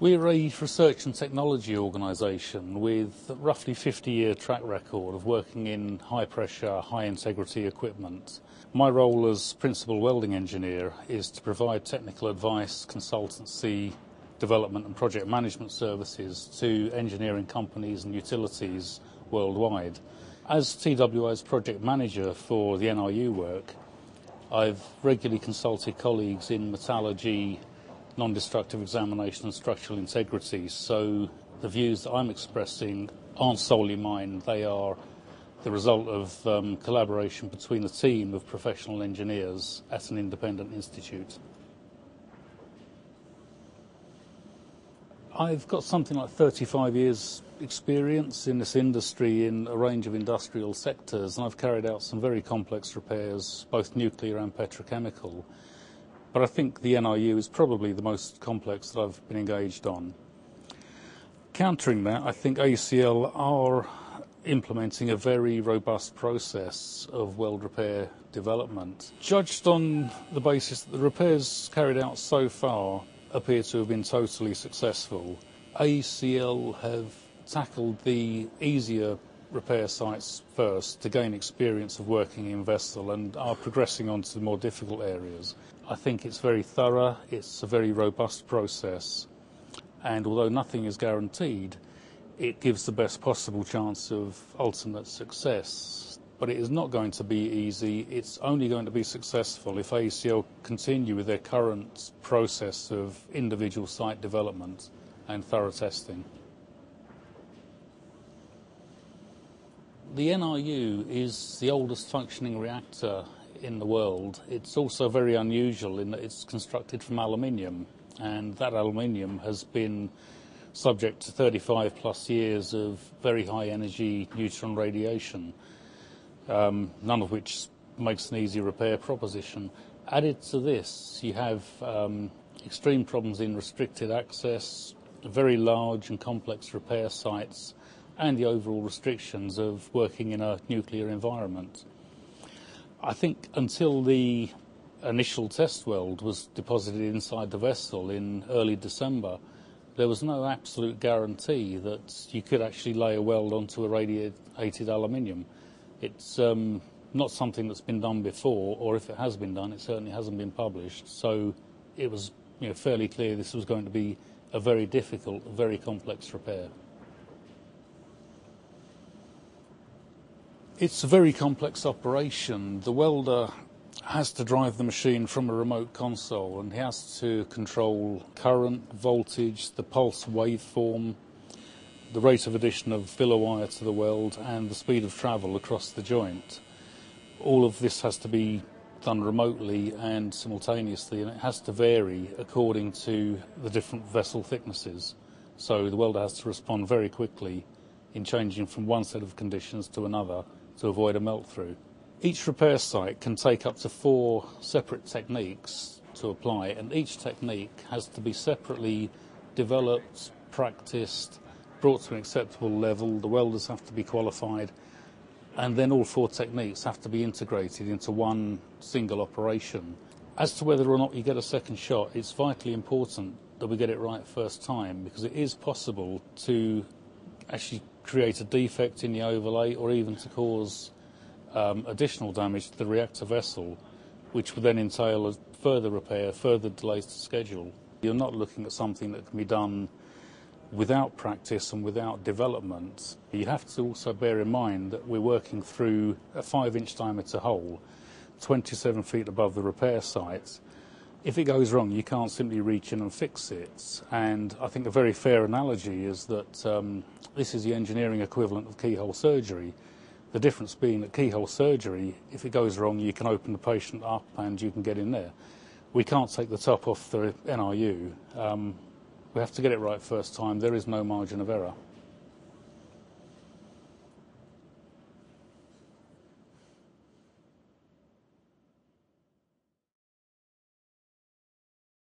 We're a research and technology organisation with roughly 50-year track record of working in high-pressure, high-integrity equipment. My role as principal welding engineer is to provide technical advice, consultancy, development and project management services to engineering companies and utilities worldwide. As TWI's project manager for the NRU work, I've regularly consulted colleagues in metallurgy, non-destructive examination and structural integrity, so the views that I'm expressing aren't solely mine. They are the result of collaboration between a team of professional engineers at an independent institute. I've got something like 35 years experience in this industry in a range of industrial sectors, and I've carried out some very complex repairs, both nuclear and petrochemical. But I think the NRU is probably the most complex that I've been engaged on. Countering that, I think ACL are implementing a very robust process of weld repair development. Judged on the basis that the repairs carried out so far appear to have been totally successful, ACL have tackled the easier repair sites first to gain experience of working in vessel and are progressing on to the more difficult areas. I think it's very thorough, it's a very robust process, and although nothing is guaranteed, it gives the best possible chance of ultimate success. But it is not going to be easy, it's only going to be successful if ACL continue with their current process of individual site development and thorough testing. The NRU is the oldest functioning reactor in the world. It's also very unusual in that it's constructed from aluminium, and that aluminium has been subject to 35 plus years of very high energy neutron radiation, none of which makes an easy repair proposition. Added to this, you have extreme problems in restricted access, very large and complex repair sites, and the overall restrictions of working in a nuclear environment. I think until the initial test weld was deposited inside the vessel in early December, there was no absolute guarantee that you could actually lay a weld onto a radiated aluminium. It's not something that's been done before, or if it has been done, it certainly hasn't been published. So it was fairly clear this was going to be a very difficult, very complex repair. It's a very complex operation. The welder has to drive the machine from a remote console, and he has to control current, voltage, the pulse waveform, the rate of addition of filler wire to the weld, and the speed of travel across the joint. All of this has to be done remotely and simultaneously, and it has to vary according to the different vessel thicknesses. So the welder has to respond very quickly in changing from one set of conditions to another to avoid a melt-through. Each repair site can take up to 4 separate techniques to apply, and each technique has to be separately developed, practiced, brought to an acceptable level. The welders have to be qualified, and then all 4 techniques have to be integrated into one single operation. As to whether or not you get a second shot, it's vitally important that we get it right first time, because it is possible to actually create a defect in the overlay, or even to cause additional damage to the reactor vessel, which would then entail a further repair, further delays to schedule. You're not looking at something that can be done without practice and without development. You have to also bear in mind that we're working through a 5-inch diameter hole, 27 feet above the repair site. If it goes wrong, you can't simply reach in and fix it. And I think a very fair analogy is that this is the engineering equivalent of keyhole surgery. The difference being that keyhole surgery, if it goes wrong, you can open the patient up and you can get in there. We can't take the top off the NRU. We have to get it right first time. There is no margin of error.